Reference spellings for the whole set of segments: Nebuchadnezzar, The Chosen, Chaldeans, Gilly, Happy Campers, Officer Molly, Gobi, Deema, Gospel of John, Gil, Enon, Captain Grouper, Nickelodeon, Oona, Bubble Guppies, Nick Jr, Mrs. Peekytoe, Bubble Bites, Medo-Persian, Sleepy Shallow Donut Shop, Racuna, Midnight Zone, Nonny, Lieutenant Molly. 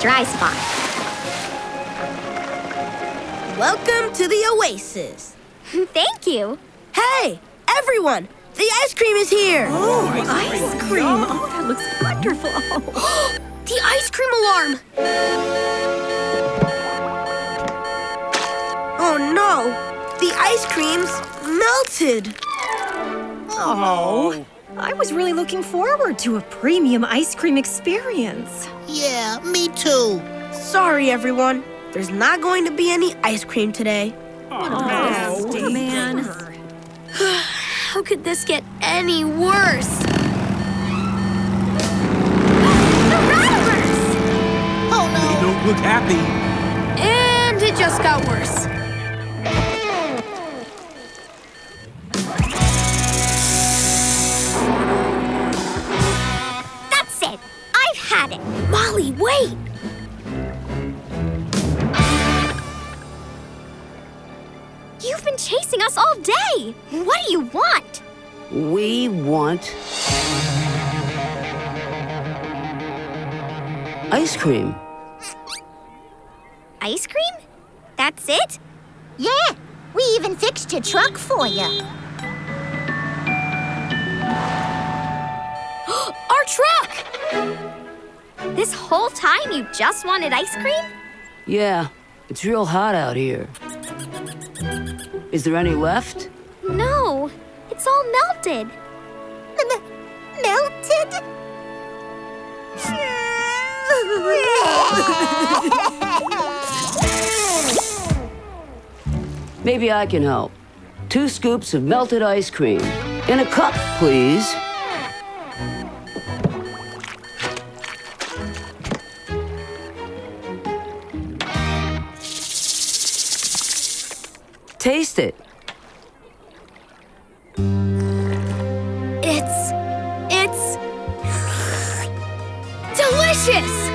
dry spot. Welcome to the Oasis. Thank you. Hey, everyone, the ice cream is here. Oh, ice cream. Oh, that looks wonderful. The ice cream alarm. Oh, no, the ice cream's melted. Oh. I was really looking forward to a premium ice cream experience. Yeah, me too. Sorry, everyone. There's not going to be any ice cream today. Oh, man. How could this get any worse? The rattlers! Oh, no. They don't look happy. And it just got worse. Had it. Molly, wait! You've been chasing us all day. What do you want? We want ice cream. Ice cream? That's it? Yeah, we even fixed your truck for you. Our truck! This whole time you just wanted ice cream? Yeah, it's real hot out here. Is there any left? No, it's all melted. Melted? Maybe I can help. 2 scoops of melted ice cream. In a cup, please. Taste it. It's delicious!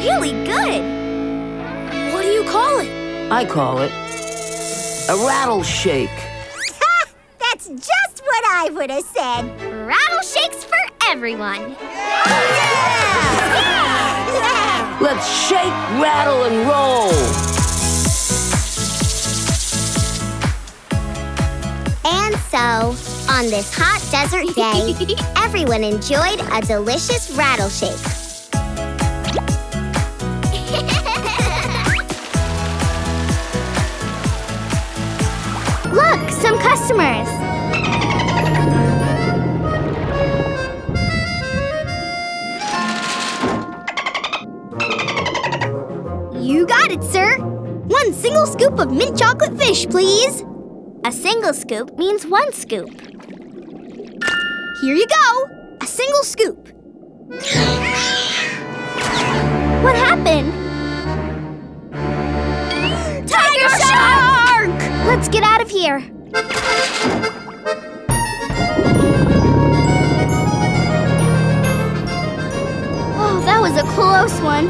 Really good. What do you call it? I call it a rattle shake. Ha! That's just what I would have said. Rattle shakes for everyone. Yeah! Yeah! Yeah! Let's shake, rattle, and roll. And so, on this hot desert day, everyone enjoyed a delicious rattle shake. Look, some customers. You got it, sir. 1 single scoop of mint chocolate fish, please. A single scoop means 1 scoop. Here you go! A single scoop. What happened? Tiger shark! Let's get out of here. Oh, that was a close one.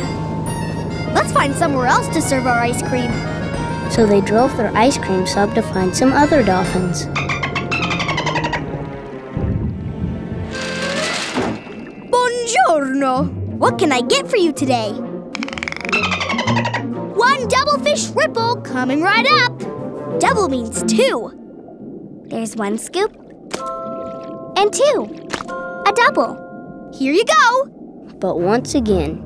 Let's find somewhere else to serve our ice cream. So they drove their ice cream sub to find some other dolphins. Buongiorno! What can I get for you today? 1 double fish ripple coming right up! Double means 2. There's 1 scoop and 2. A double. Here you go! But once again...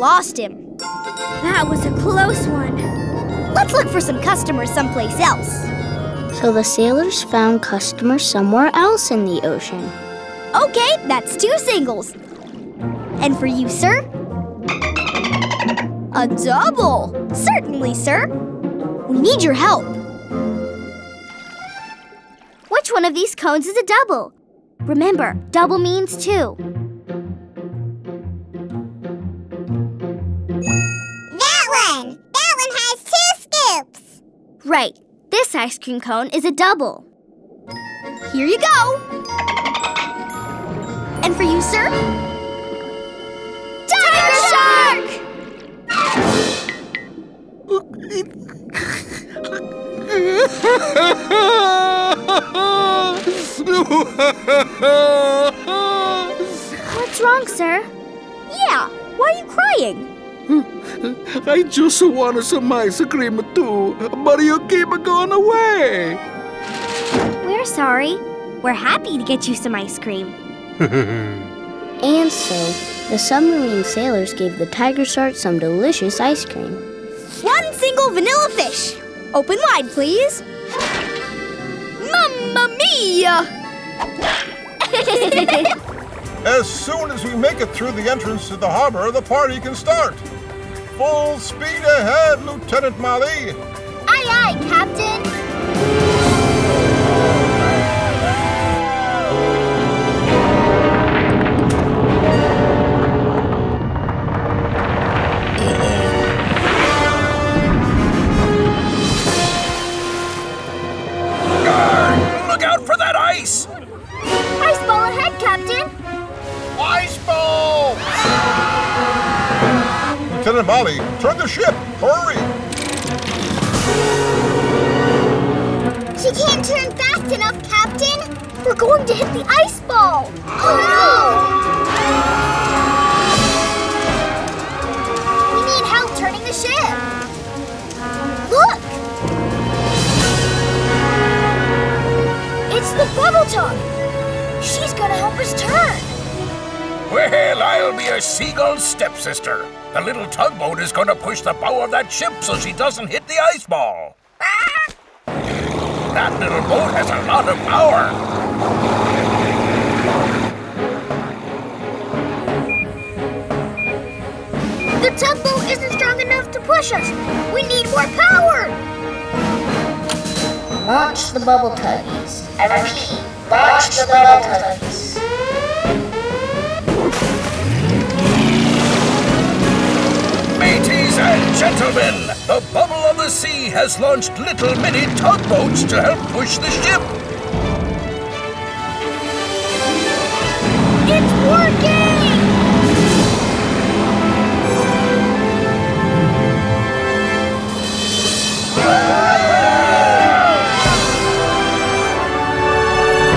Lost him. That was a close one. Let's look for some customers someplace else. So the sailors found customers somewhere else in the ocean. Okay, that's 2 singles. And for you, sir? A double. Certainly, sir. We need your help. Which one of these cones is a double? Remember, double means two. That one has two scoops. Right. This ice cream cone is a double. Here you go. And for you, sir. Tiger Shark! What's wrong, sir? Yeah, why are you crying? I just wanted some ice cream too, but you keep going away. We're sorry. We're happy to get you some ice cream. And so, the submarine sailors gave the tiger shark some delicious ice cream. One single vanilla fish. Open wide, please. Mamma mia! As soon as we make it through the entrance to the harbor, the party can start. Full speed ahead, Lieutenant Molly. Aye, aye, Captain. Arr, look out for that ice! Ice ball ahead, Captain. Ice ball! Lieutenant Molly, turn the ship! Hurry! She can't turn fast enough, Captain! We're going to hit the ice ball! Oh no! We need help turning the ship! Look! It's the bubble tongue! She's gonna help us turn! Well, I'll be a seagull's stepsister. The little tugboat is going to push the bow of that ship so she doesn't hit the ice ball. Ah! That little boat has a lot of power. The tugboat isn't strong enough to push us. We need more power. Launch the bubble tuggies. And I repeat, launch the bubble tuggies. Ladies and gentlemen, the bubble of the sea has launched little mini tugboats to help push the ship. It's working!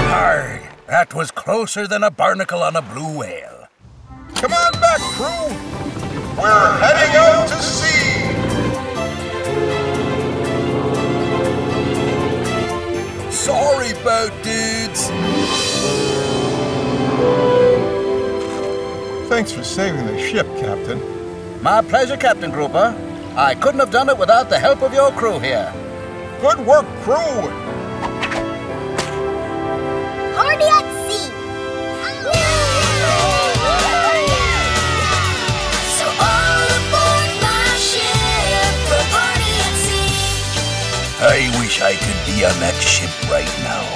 Arrgh, that was closer than a barnacle on a blue whale. Come on back, crew! We're heading out to sea! Sorry, boat dudes! Thanks for saving the ship, Captain. My pleasure, Captain Grouper. I couldn't have done it without the help of your crew here. Good work, crew! Party at sea! I wish I could be on that ship right now.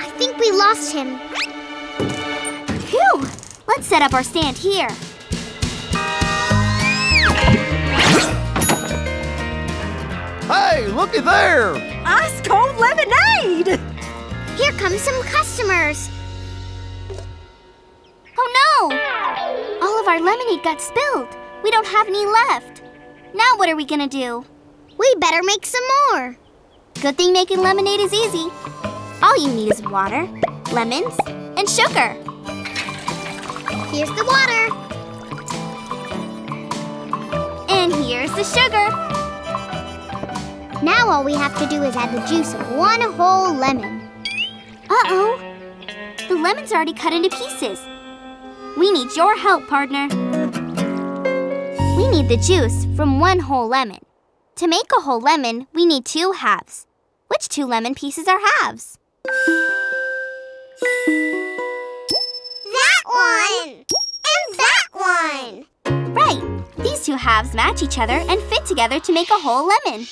I think we lost him. Phew! Let's set up our stand here. Hey, looky there! Ice cold lemonade! Here come some customers. Oh no! All of our lemonade got spilled. We don't have any left. Now what are we gonna do? We better make some more. Good thing making lemonade is easy. All you need is water, lemons, and sugar. Here's the water. And here's the sugar. Now all we have to do is add the juice of one whole lemon. Uh-oh. The lemon's already cut into pieces. We need your help, partner. We need the juice from one whole lemon. To make a whole lemon, we need two halves. Which two lemon pieces are halves? That one! And that one! Right. These two halves match each other and fit together to make a whole lemon.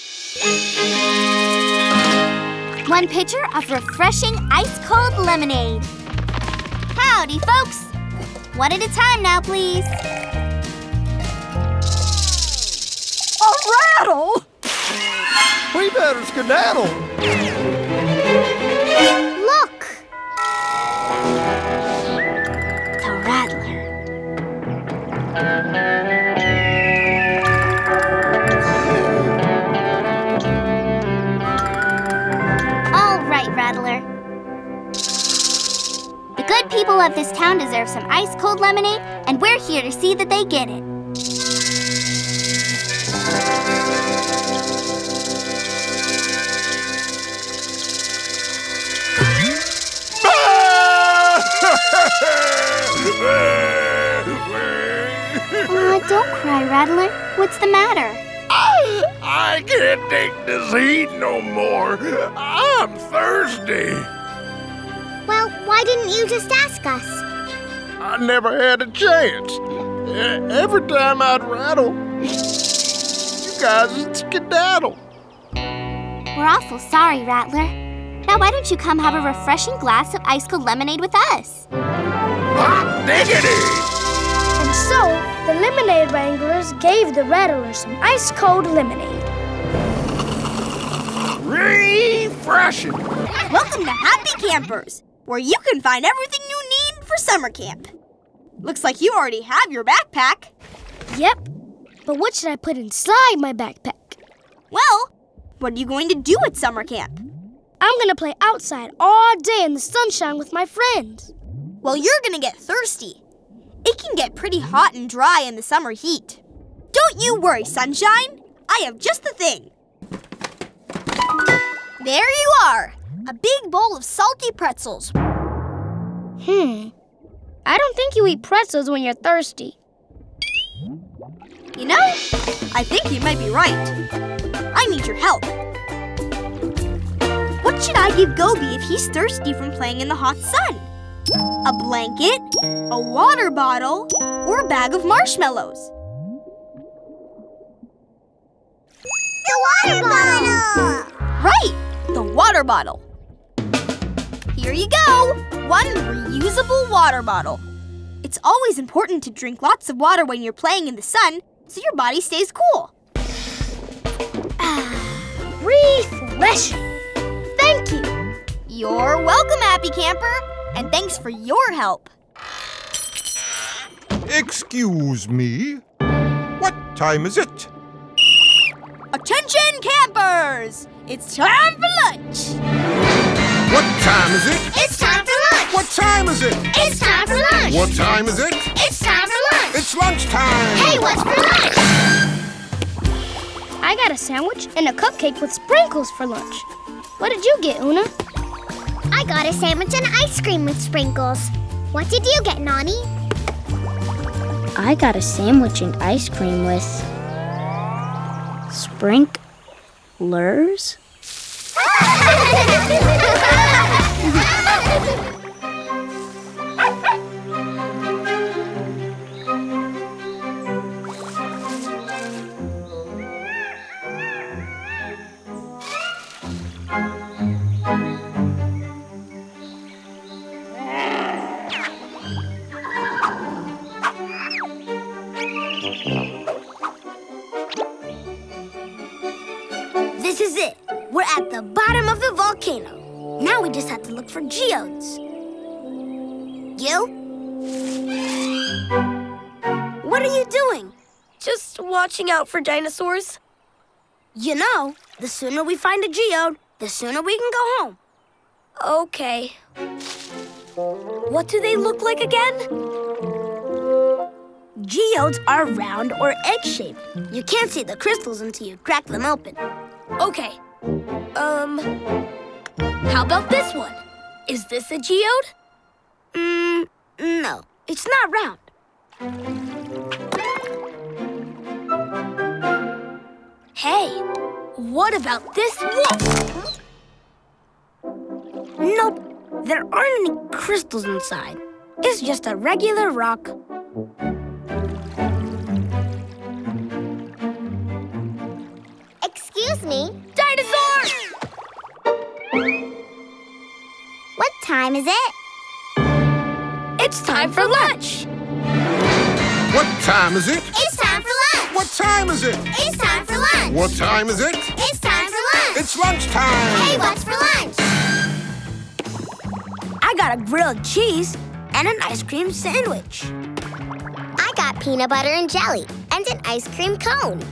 One pitcher of refreshing ice-cold lemonade. Howdy, folks! One at a time now, please. A rattle! We better skedaddle. Look! The rattler. All right, Rattler. The good people of this town deserve some ice-cold lemonade, and we're here to see that they get it. Don't cry, Rattler. What's the matter? I can't take this heat no more. I'm thirsty. Well, why didn't you just ask us? I never had a chance. Every time I'd rattle, you guys would skedaddle. We're awful sorry, Rattler. Now why don't you come have a refreshing glass of ice-cold lemonade with us? Hot diggity! So, the lemonade wranglers gave the rattlers some ice-cold lemonade. Refreshing! Welcome to Happy Campers, where you can find everything you need for summer camp. Looks like you already have your backpack. Yep, but what should I put inside my backpack? Well, what are you going to do at summer camp? I'm going to play outside all day in the sunshine with my friends. Well, you're going to get thirsty. It can get pretty hot and dry in the summer heat. Don't you worry, Sunshine. I have just the thing. There you are, a big bowl of salty pretzels. I don't think you eat pretzels when you're thirsty. You know, I think you might be right. I need your help. What should I give Gobi if he's thirsty from playing in the hot sun? A blanket, a water bottle, or a bag of marshmallows. The water bottle! Right, the water bottle. Here you go, one reusable water bottle. It's always important to drink lots of water when you're playing in the sun so your body stays cool. Refreshing. Thank you. You're welcome, Happy Camper. And thanks for your help. Excuse me. What time is it? Attention, campers! It's time for lunch! What time is it? It's time for lunch! What time is it? It's time for lunch! What time is it? It's time for lunch! It's lunchtime! Hey, what's for lunch? I got a sandwich and a cupcake with sprinkles for lunch. What did you get, Oona? I got a sandwich and ice cream with sprinkles. What did you get, Nonny? I got a sandwich and ice cream with sprinklers. For geodes. Gil? What are you doing? Just watching out for dinosaurs. You know, the sooner we find a geode, the sooner we can go home. Okay. What do they look like again? Geodes are round or egg-shaped. You can't see the crystals until you crack them open. Okay. How about this one? Is this a geode? No. It's not round. Hey, what about this one? Nope. There aren't any crystals inside. It's just a regular rock. Excuse me. Dinosaur! What time is it? It's time for lunch! What time is it? It's time for lunch! What time is it? It's time for lunch! What time is it? It's time for lunch! It's lunchtime! Hey, what's for lunch? I got a grilled cheese and an ice cream sandwich. I got peanut butter and jelly and an ice cream cone.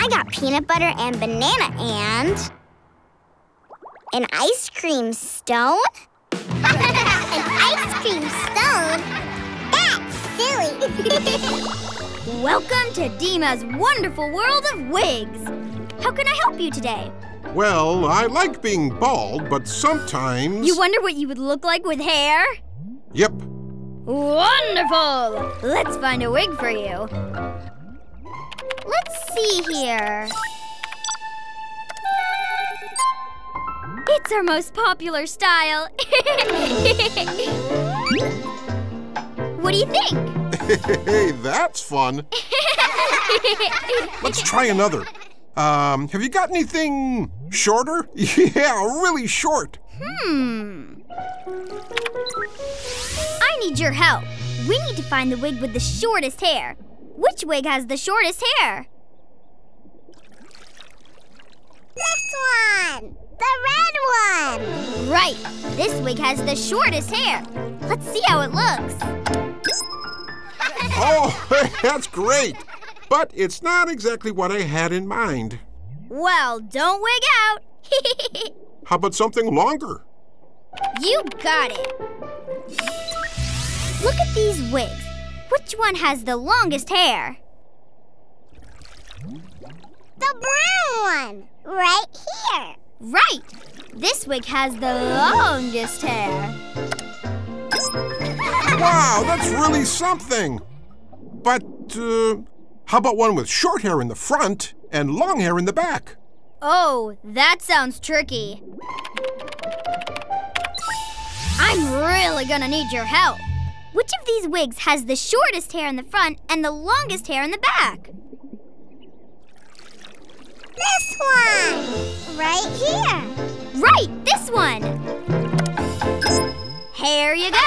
I got peanut butter and banana and... an ice cream stone? An ice cream stone? That's silly. Welcome to Deema's wonderful world of wigs. How can I help you today? Well, I like being bald, but sometimes... You wonder what you would look like with hair? Yep. Wonderful! Let's find a wig for you. Let's see here. It's our most popular style. What do you think? Hey, that's fun. Let's try another. Have you got anything shorter? Yeah, really short. I need your help. We need to find the wig with the shortest hair. Which wig has the shortest hair? This one. The red one! Right! This wig has the shortest hair. Let's see how it looks. Oh, that's great! But it's not exactly what I had in mind. Well, don't wig out. How about something longer? You got it. Look at these wigs. Which one has the longest hair? The brown one, right here. Right! This wig has the longest hair. Wow, that's really something. But, how about one with short hair in the front and long hair in the back? Oh, that sounds tricky. I'm really gonna need your help. Which of these wigs has the shortest hair in the front and the longest hair in the back? This one! Right here! Right! This one! Here you go!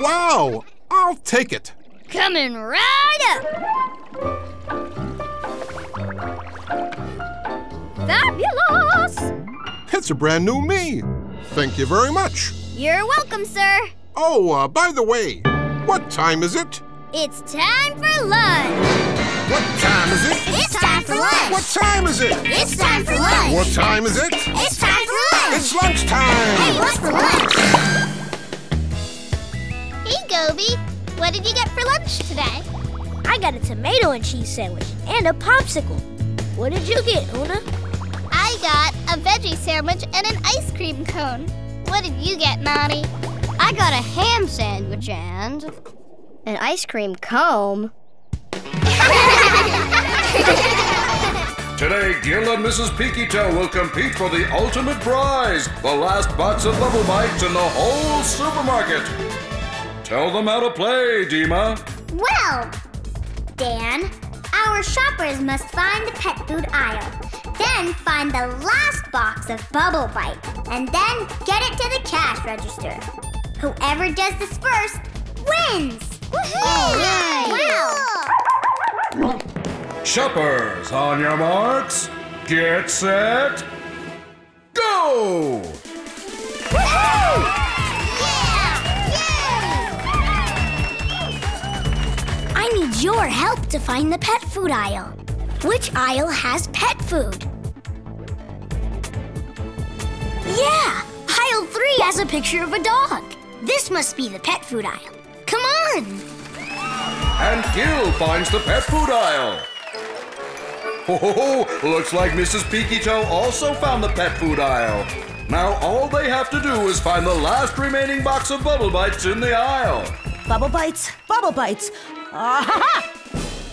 Wow! I'll take it! Coming right up! Fabulous! It's a brand new me! Thank you very much! You're welcome, sir! Oh, by the way, what time is it? It's time for lunch! What time is it? It's time for lunch! What time is it? It's time for lunch! What time is it? It's time for lunch! It's lunchtime! Hey, what's for lunch? Hey, Gobi. What did you get for lunch today? I got a tomato and cheese sandwich and a popsicle. What did you get, Oona? I got a veggie sandwich and an ice cream cone. What did you get, Nonny? I got a ham sandwich and... an ice cream cone? Today, Gil and Mrs. Peekytoe will compete for the ultimate prize, the last box of Bubble Bites in the whole supermarket. Tell them how to play, Deema. Well, Dan, our shoppers must find the pet food aisle, then find the last box of Bubble Bite, and then get it to the cash register. Whoever does this first wins! Woohoo! Oh, wow! Cool. Shoppers, on your marks, get set, go! Woohoo! Yeah! Yay! I need your help to find the pet food aisle. Which aisle has pet food? Yeah! Aisle 3 has a picture of a dog. This must be the pet food aisle. Come on! And Gil finds the pet food aisle. Oh, looks like Mrs. Peekytoe also found the pet food aisle. Now all they have to do is find the last remaining box of Bubble Bites in the aisle. Bubble Bites, Bubble Bites. Ah-ha-ha!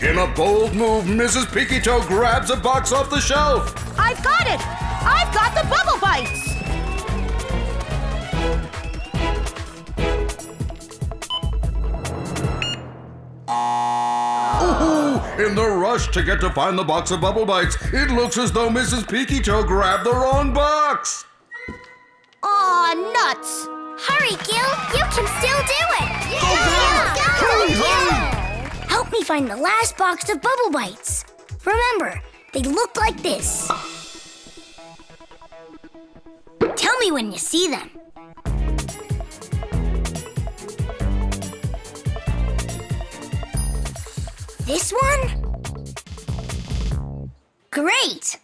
In a bold move, Mrs. Peekytoe grabs a box off the shelf. I've got it! I've got the Bubble Bites! Ooh, In the rush to get to find the box of Bubble Bites, it looks as though Mrs. Peekytoe grabbed the wrong box. Aw, nuts! Hurry, Gil! You can still do it! Yeah! Go, Gil! Help me find the last box of Bubble Bites. Remember, they look like this. Tell me when you see them. This one? Great!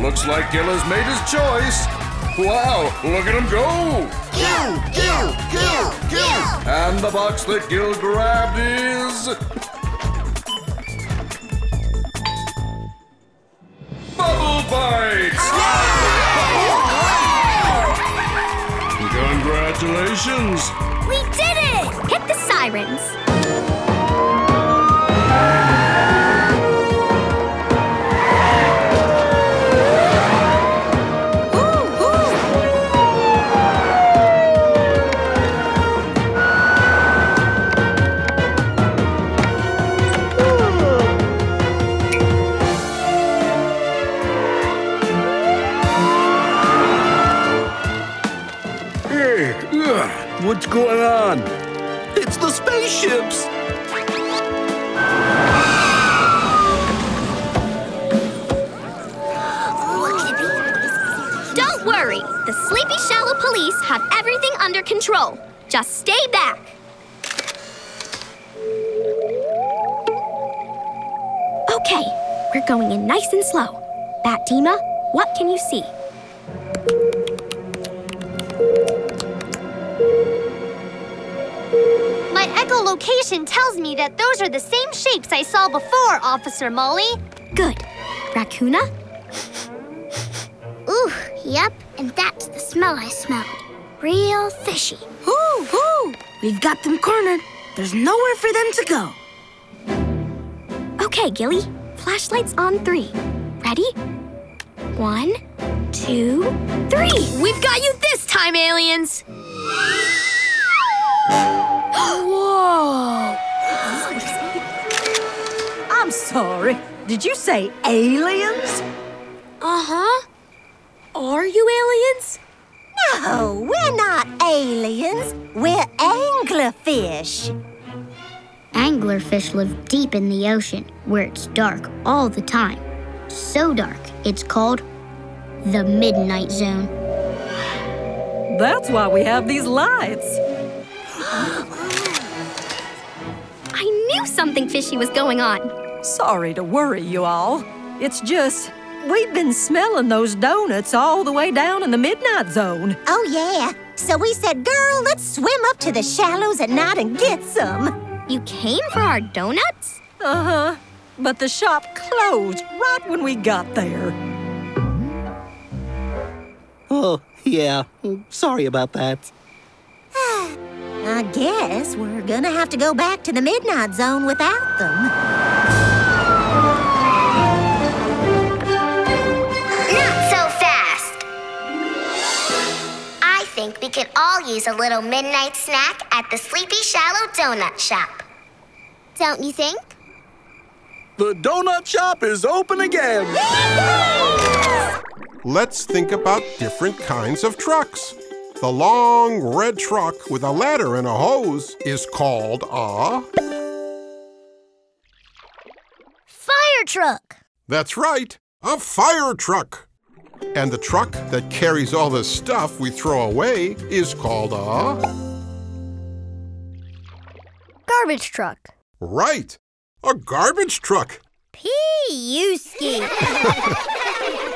Looks like Gil has made his choice. Wow, look at him go! Gil! Gil! Gil! Gil! And the box that Gil grabbed is... Bubble Bites! Oh! Congratulations! We did it! Hit the sirens! What's going on? It's the spaceships! Don't worry. The Sleepy Shallow police have everything under control. Just stay back. Okay, we're going in nice and slow. Bat Deema, what can you see? Location tells me that those are the same shapes I saw before, Officer Molly. Good. Racuna? Ooh, yep, and that's the smell I smelled. Real fishy. Ooh, ooh! We've got them cornered. There's nowhere for them to go. Okay, Gilly. Flashlights on 3. Ready? 1, 2, 3! We've got you this time, aliens! Whoa! I'm sorry. Did you say aliens? Uh-huh. Are you aliens? No, we're not aliens. We're anglerfish. Anglerfish live deep in the ocean, where it's dark all the time. So dark, it's called the Midnight Zone. That's why we have these lights. I knew something fishy was going on. Sorry to worry you all. It's just, we've been smelling those donuts all the way down in the Midnight Zone. Oh, yeah. So we said, girl, let's swim up to the shallows at night and get some. You came for our donuts? Uh-huh. But the shop closed right when we got there. Oh, yeah. Sorry about that. I guess we're gonna have to go back to the Midnight Zone without them. Not so fast! I think we could all use a little midnight snack at the Sleepy Shallow Donut Shop. Don't you think? The donut shop is open again! Let's think about different kinds of trucks. The long red truck with a ladder and a hose is called a... fire truck! That's right, a fire truck. And the truck that carries all the stuff we throw away is called a... garbage truck. Right, a garbage truck. P-U-ski.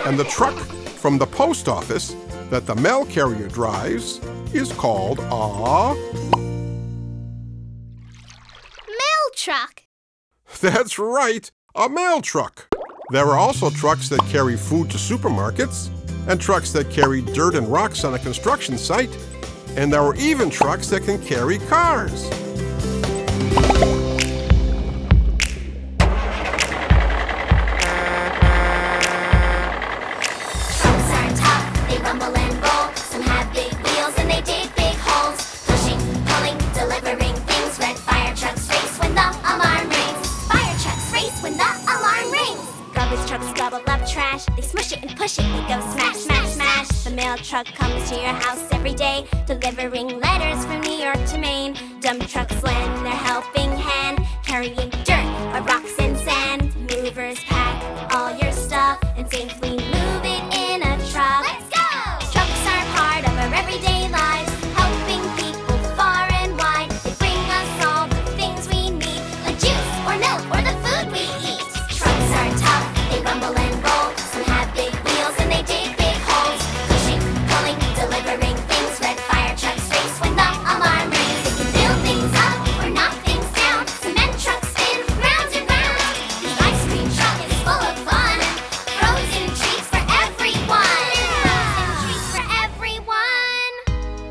And the truck from the post office that the mail carrier drives is called a... mail truck. That's right, a mail truck. There are also trucks that carry food to supermarkets, and trucks that carry dirt and rocks on a construction site, and there are even trucks that can carry cars. Delivering things, red fire trucks race when the alarm rings. Fire trucks race when the Garbage trucks gobble up trash. They smush it and push it, they go smash, smash, smash. The mail truck comes to your house every day, delivering letters from New York to Maine. Dump trucks lend their helping hand, carrying dirt or rocks and sand. Movers pack all your stuff and safely move it in a truck. Let's go! Trucks are part of our everyday lives, helping people far and wide. They bring us all the things we need, like juice or milk or the food we eat. Trucks are tough, they rumble and roll. Some have big wheels and they dig big holes. Pushing, pulling, delivering things. Red fire trucks race when the alarm rings. They can build things up or knock things down. Cement trucks spin round and round. The ice cream truck is full of fun. Frozen treats for everyone. Frozen treats for everyone. When you're driving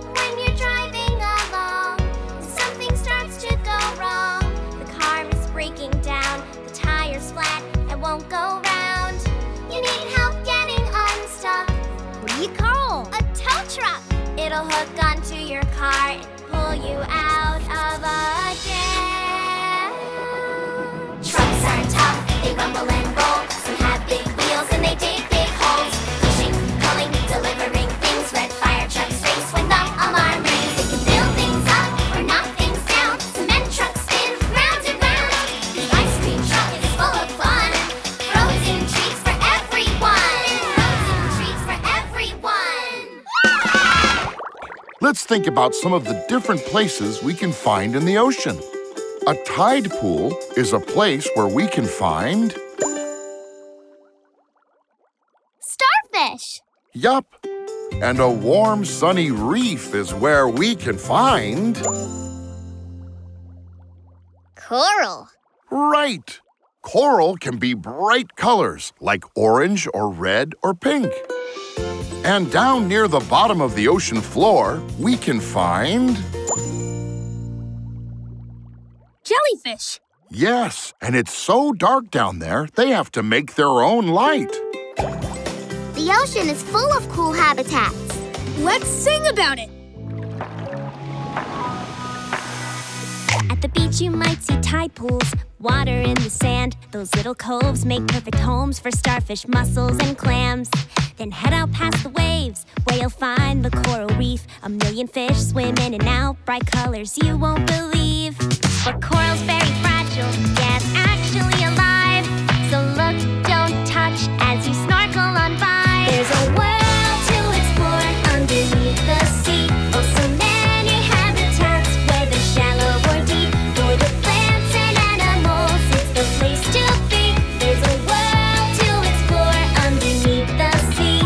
along, something starts to go wrong. The car is breaking down. The tire's flat. It won't go round. You need help getting unstuck. What do you call? A tow truck. It'll hook onto your car and pull you out of a jam. Trucks are tough, they rumble and roll. Some have big wheels and they dig big holes. Pushing, pulling, delivering things. Red fire trucks race when the alarm rings. They can build things up or knock things down. Cement trucks spin round and round. The ice cream truck is full of fun. Frozen treats for everyone. Frozen treats for everyone. Let's think about some of the different places we can find in the ocean. A tide pool is a place where we can find... Starfish. Yup. And a warm, sunny reef is where we can find... Coral. Right! Coral can be bright colors, like orange or red or pink. And down near the bottom of the ocean floor, we can find... Jellyfish. Yes, and it's so dark down there, they have to make their own light. The ocean is full of cool habitats. Let's sing about it. At the beach you might see tide pools, water in the sand. Those little coves make perfect homes for starfish, mussels, and clams. Then head out past the waves, where you'll find the coral reef. A million fish swim in and out, bright colors you won't believe. But coral's very fragile, yes, actually alive. So look, don't touch as you snorkel on by. There's a world to explore underneath the sea. Oh, so many habitats, whether shallow or deep. For the plants and animals, it's the place to be. There's a world to explore underneath the sea.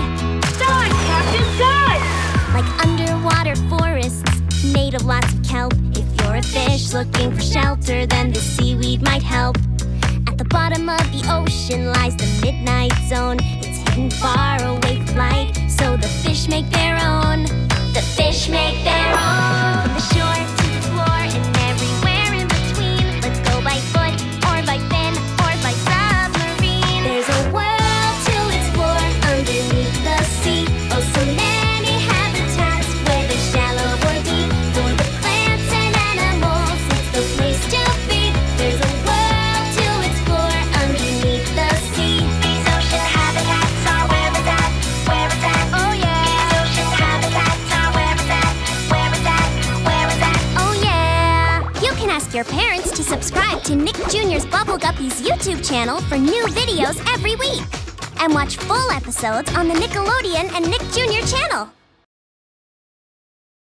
Dive, Captain, dive! Like underwater forests, made of lots of kelp. If you're a fish looking for shelter, then the seaweed might help. At the bottom of the ocean lies the Midnight Zone. It's hidden far away from light, so the fish make their own. The fish make their own. From the shore to the floor and everywhere in between. Let's go by foot or by fin or by submarine. There's a world to explore underneath the sea. Oh, so many habitats, whether shallow or deep. For the plants and animals, it's the place to be. There's a world to explore underneath the sea. These ocean habitats are where it's at, where it's at. Oh yeah. These ocean habitats are where it's at, where it's at, where it's at. Oh yeah. You can ask your parents to subscribe to Nick Jr.'s Bubble Guppies YouTube channel for new videos every week. And watch full episodes on the Nickelodeon and Nick Jr. channel.